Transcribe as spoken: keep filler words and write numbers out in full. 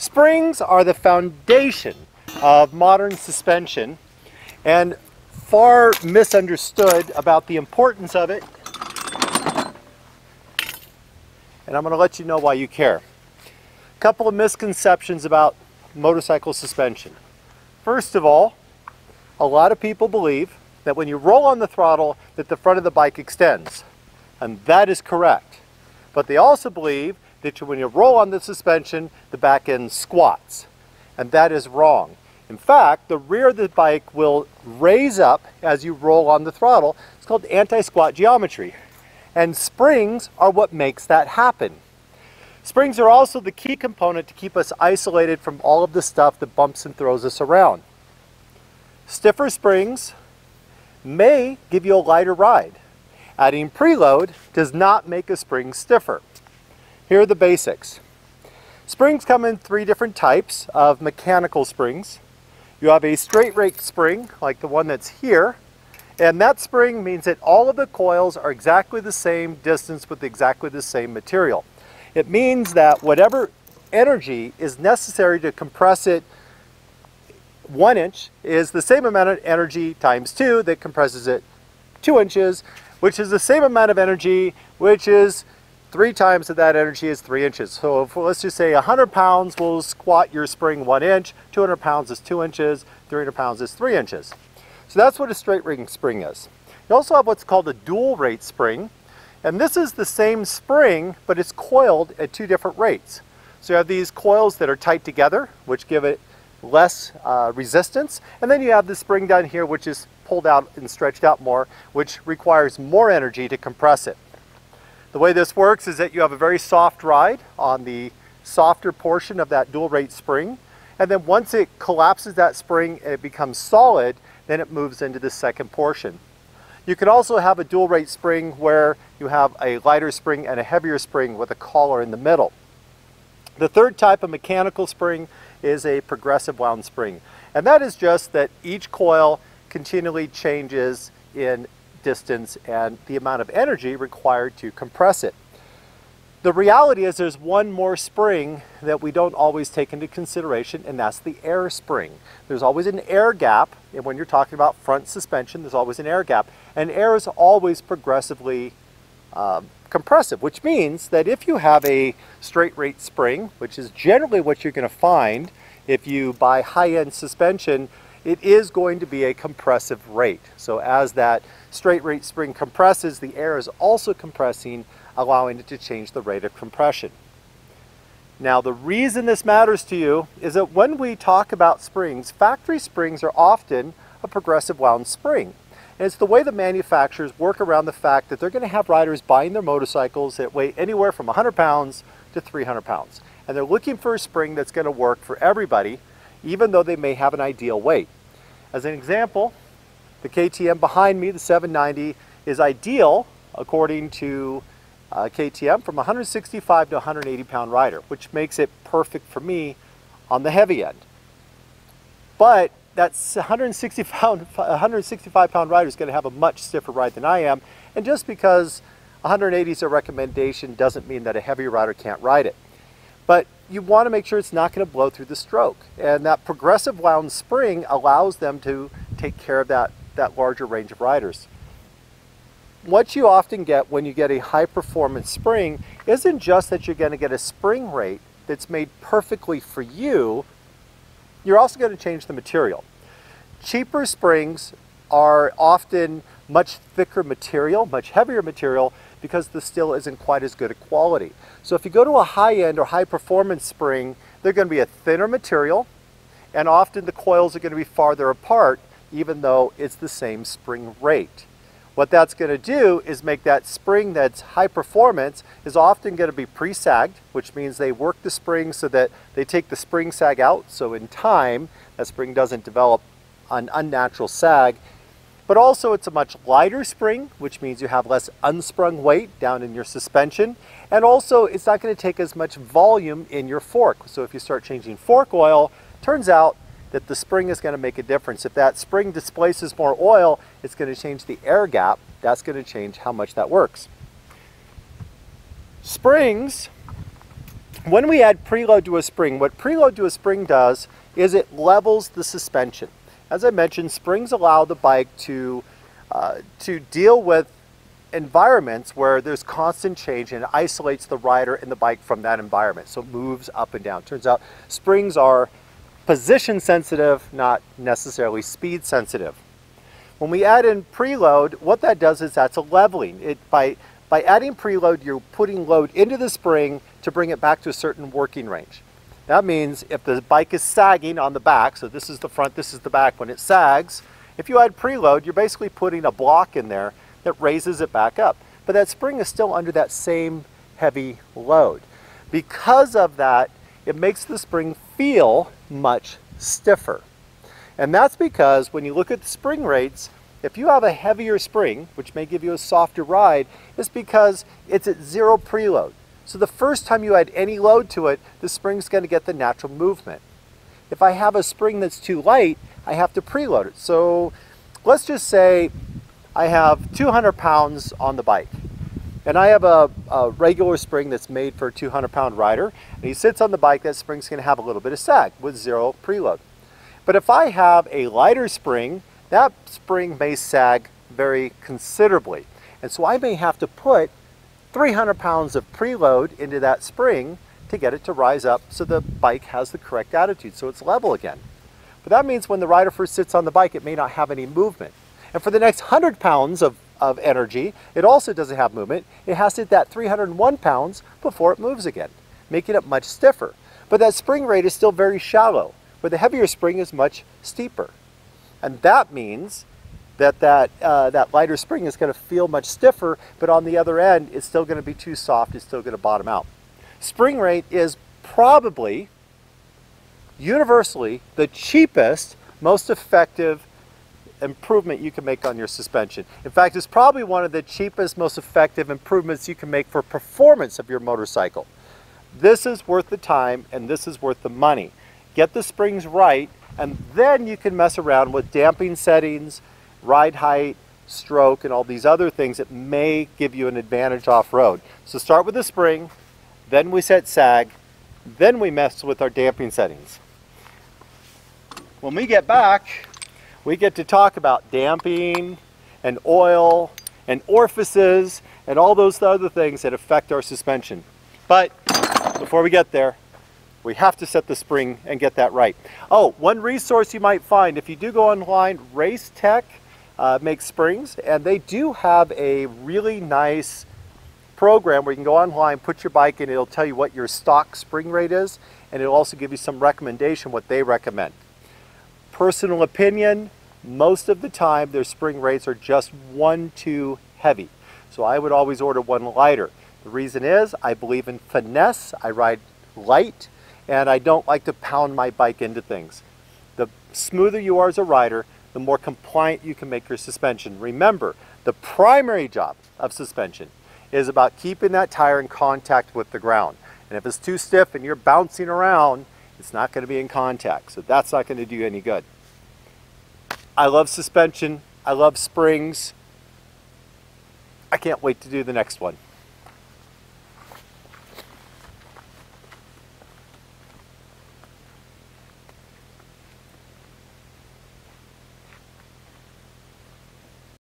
Springs are the foundation of modern suspension, and far misunderstood about the importance of it. And I'm going to let you know why you care. A couple of misconceptions about motorcycle suspension. First of all, a lot of people believe that when you roll on the throttle that the front of the bike extends, and that is correct. But they also believe that when you roll on the suspension, the back end squats, and that is wrong. In fact, the rear of the bike will raise up as you roll on the throttle. It's called anti-squat geometry, and springs are what makes that happen. Springs are also the key component to keep us isolated from all of the stuff that bumps and throws us around. Stiffer springs may give you a lighter ride. Adding preload does not make a spring stiffer. Here are the basics. Springs come in three different types of mechanical springs. You have a straight rake spring, like the one that's here, and that spring means that all of the coils are exactly the same distance with exactly the same material. It means that whatever energy is necessary to compress it, one inch is the same amount of energy times two that compresses it two inches, which is the same amount of energy, which is three times of that energy is three inches. So if, let's just say one hundred pounds will squat your spring one inch, two hundred pounds is two inches, three hundred pounds is three inches. So that's what a straight rake spring is. You also have what's called a dual rate spring, and this is the same spring, but it's coiled at two different rates. So you have these coils that are tight together, which give it less uh, resistance, and then you have the spring down here, which is pulled out and stretched out more, which requires more energy to compress it. The way this works is that you have a very soft ride on the softer portion of that dual rate spring, and then once it collapses that spring and it becomes solid, then it moves into the second portion. You can also have a dual rate spring where you have a lighter spring and a heavier spring with a collar in the middle. The third type of mechanical spring is a progressive wound spring, and that is just that each coil continually changes in distance and the amount of energy required to compress it. The reality is there's one more spring that we don't always take into consideration, and that's the air spring. There's always an air gap, and when you're talking about front suspension, there's always an air gap, and air is always progressively uh, compressive, which means that if you have a straight rate spring, which is generally what you're going to find if you buy high-end suspension, it is going to be a compressive rate. So as that straight rate spring compresses, the air is also compressing, allowing it to change the rate of compression. Now, the reason this matters to you is that when we talk about springs, factory springs are often a progressive wound spring. And it's the way the manufacturers work around the fact that they're going to have riders buying their motorcycles that weigh anywhere from one hundred pounds to three hundred pounds. And they're looking for a spring that's going to work for everybody, even though they may have an ideal weight. As an example, the K T M behind me, the seven ninety, is ideal, according to uh, K T M, from one hundred sixty-five to one hundred eighty pound rider, which makes it perfect for me on the heavy end. But that one hundred sixty-five pound rider is going to have a much stiffer ride than I am, and just because one hundred eighty is a recommendation doesn't mean that a heavy rider can't ride it. But you want to make sure it's not going to blow through the stroke, and that progressive wound spring allows them to take care of that, that larger range of riders. What you often get when you get a high performance spring isn't just that you're going to get a spring rate that's made perfectly for you, you're also going to change the material. Cheaper springs are often much thicker material, much heavier material, because the steel isn't quite as good a quality. So if you go to a high-end or high-performance spring, they're going to be a thinner material, and often the coils are going to be farther apart, even though it's the same spring rate. What that's going to do is make that spring that's high performance is often going to be pre-sagged, which means they work the spring so that they take the spring sag out, so in time that spring doesn't develop an unnatural sag. But also it's a much lighter spring, which means you have less unsprung weight down in your suspension. And also it's not going to take as much volume in your fork. So if you start changing fork oil, turns out that the spring is going to make a difference. If that spring displaces more oil, it's going to change the air gap. That's going to change how much that works. Springs when we add preload to a spring, what preload to a spring does is it levels the suspension. As I mentioned, springs allow the bike to, uh, to deal with environments where there's constant change, and it isolates the rider and the bike from that environment, so it moves up and down. Turns out springs are position sensitive, not necessarily speed sensitive. When we add in preload, what that does is that's a leveling. It, by, by adding preload, you're putting load into the spring to bring it back to a certain working range. That means if the bike is sagging on the back, so this is the front, this is the back, when it sags, if you add preload, you're basically putting a block in there that raises it back up. But that spring is still under that same heavy load. Because of that, it makes the spring feel much stiffer. And that's because when you look at the spring rates, if you have a heavier spring, which may give you a softer ride, it's because it's at zero preload. So the first time you add any load to it, the spring's going to get the natural movement. If I have a spring that's too light, I have to preload it. So let's just say I have two hundred pounds on the bike, and I have a, a regular spring that's made for a two hundred pound rider, and he sits on the bike, that spring's going to have a little bit of sag with zero preload. But if I have a lighter spring, that spring may sag very considerably. And so I may have to put three hundred pounds of preload into that spring to get it to rise up so the bike has the correct attitude, so it's level again. But that means when the rider first sits on the bike, it may not have any movement. And for the next one hundred pounds of, of energy, it also doesn't have movement. It has to hit that three hundred one pounds before it moves again, making it much stiffer. But that spring rate is still very shallow, where the heavier spring is much steeper. And that means that that, uh, that lighter spring is going to feel much stiffer, but on the other end, it's still going to be too soft, it's still going to bottom out. Spring rate is probably, universally, the cheapest, most effective improvement you can make on your suspension. In fact, it's probably one of the cheapest, most effective improvements you can make for performance of your motorcycle. This is worth the time, and this is worth the money. Get the springs right, and then you can mess around with damping settings, ride height, stroke, and all these other things that may give you an advantage off-road. So start with the spring, then we set sag, then we mess with our damping settings. When we get back, we get to talk about damping and oil and orifices and all those other things that affect our suspension. But before we get there, we have to set the spring and get that right. Oh, one resource you might find, if you do go online, Race Tech uh, makes springs, and they do have a really nice program where you can go online, put your bike in, it'll tell you what your stock spring rate is, and it'll also give you some recommendation, what they recommend. Personal opinion, most of the time their spring rates are just one too heavy. So I would always order one lighter. The reason is I believe in finesse, I ride light, and I don't like to pound my bike into things. The smoother you are as a rider, the more compliant you can make your suspension. Remember, the primary job of suspension is about keeping that tire in contact with the ground. And if it's too stiff and you're bouncing around, it's not going to be in contact, so that's not going to do you any good. I love suspension. I love springs. I can't wait to do the next one.